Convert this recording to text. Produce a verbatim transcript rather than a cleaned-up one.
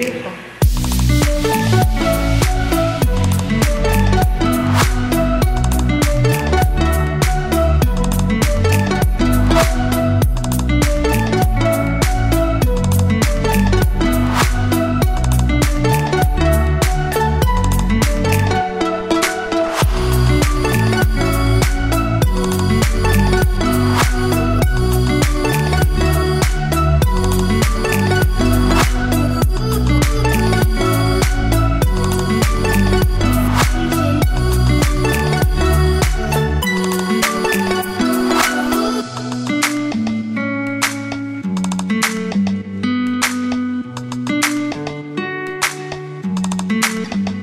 beautiful. We'll be right back.